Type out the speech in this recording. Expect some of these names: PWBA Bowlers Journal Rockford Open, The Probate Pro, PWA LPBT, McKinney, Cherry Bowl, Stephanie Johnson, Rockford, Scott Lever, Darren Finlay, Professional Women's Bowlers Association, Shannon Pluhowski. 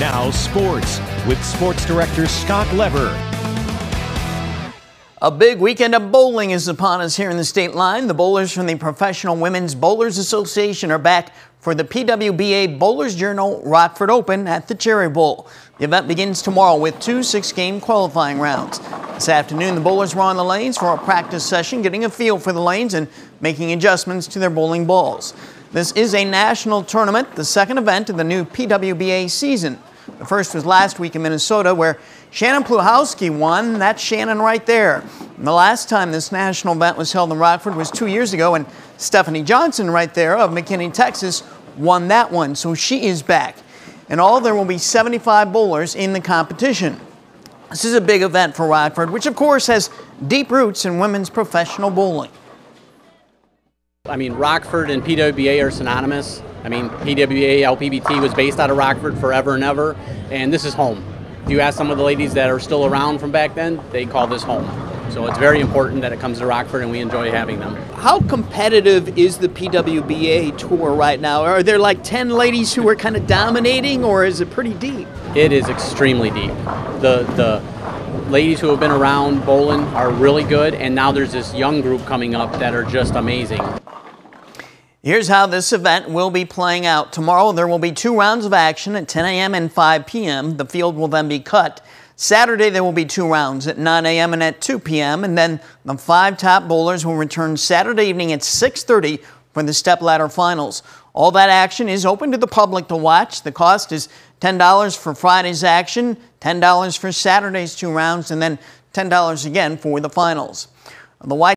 Now sports with sports director Scott Lever. A big weekend of bowling is upon us here in the state line. The bowlers from the Professional Women's Bowlers Association are back for the PWBA Bowlers Journal Rockford Open at the Cherry Bowl. The event begins tomorrow with two 6-game qualifying rounds. This afternoon, the bowlers were on the lanes for a practice session, getting a feel for the lanes and making adjustments to their bowling balls. This is a national tournament, the second event of the new PWBA season. The first was last week in Minnesota, where Shannon Pluhowski won. That's Shannon right there. And the last time this national event was held in Rockford was 2 years ago, and Stephanie Johnson right there of McKinney, Texas, won that one. So she is back. In all, there will be 75 bowlers in the competition. This is a big event for Rockford, which of course has deep roots in women's professional bowling. I mean, Rockford and PWBA are synonymous. I mean, PWA LPBT was based out of Rockford forever and ever, and this is home. If you ask some of the ladies that are still around from back then, they call this home. So it's very important that it comes to Rockford, and we enjoy having them. How competitive is the PWBA tour right now? Are there like 10 ladies who are kind of dominating, or is it pretty deep? It is extremely deep. The ladies who have been around bowling are really good, and now there's this young group coming up that are just amazing. Here's how this event will be playing out. Tomorrow, there will be 2 rounds of action at 10 a.m. and 5 p.m. The field will then be cut. Saturday, there will be 2 rounds at 9 a.m. and at 2 p.m. And then the 5 top bowlers will return Saturday evening at 6:30 for the stepladder finals. All that action is open to the public to watch. The cost is $10 for Friday's action, $10 for Saturday's 2 rounds, and then $10 again for the finals. The White